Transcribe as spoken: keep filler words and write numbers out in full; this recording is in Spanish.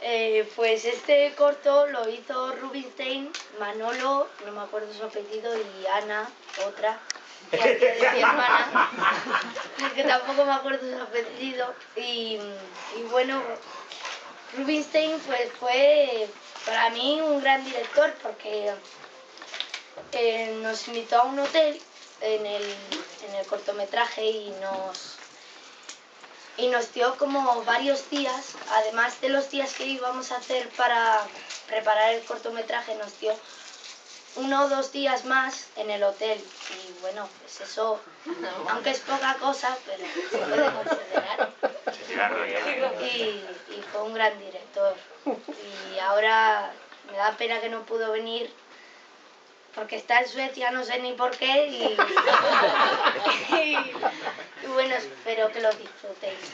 eh, pues este corto lo hizo Rubinstein, Manolo, no me acuerdo su apellido, y Ana, otra, que hacía de mi hermana, que tampoco me acuerdo su apellido. Y, y bueno, Rubinstein pues fue para mí un gran director, porque eh, nos invitó a un hotel en el, en el cortometraje y nos... Y nos dio como varios días, además de los días que íbamos a hacer para preparar el cortometraje, nos dio uno o dos días más en el hotel. Y bueno, pues eso, aunque es poca cosa, pero se puede considerar. Y, y fue un gran director. Y ahora me da pena que no pudo venir, porque está en Suecia, no sé ni por qué, y, y, y bueno, espero que lo disfrutéis.